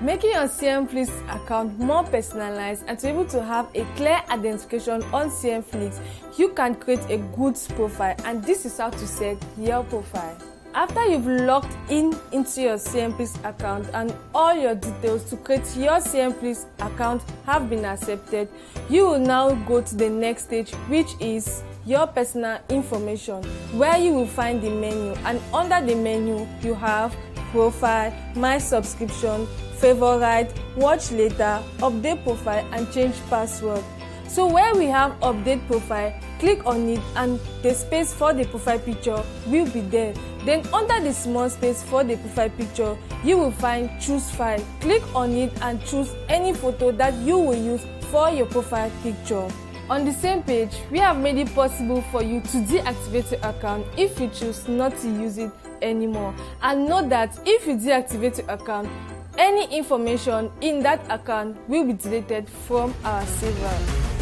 making your CMFlix account more personalized and to be able to have a clear identification on CMFlix, you can create a goods profile, and this is how to set your profile. After you've logged into your CMFlix account and all your details to create your CMFlix account have been accepted, you will now go to the next stage, which is your personal information, where you will find the menu, and under the menu you have profile, my subscription, favorite, watch later, update profile and change password. So where we have update profile, click on it and the space for the profile picture will be there. Then under the small space for the profile picture, you will find choose file. Click on it and choose any photo that you will use for your profile picture. On the same page, we have made it possible for you to deactivate your account if you choose not to use it anymore. And note that if you deactivate your account, any information in that account will be deleted from our server.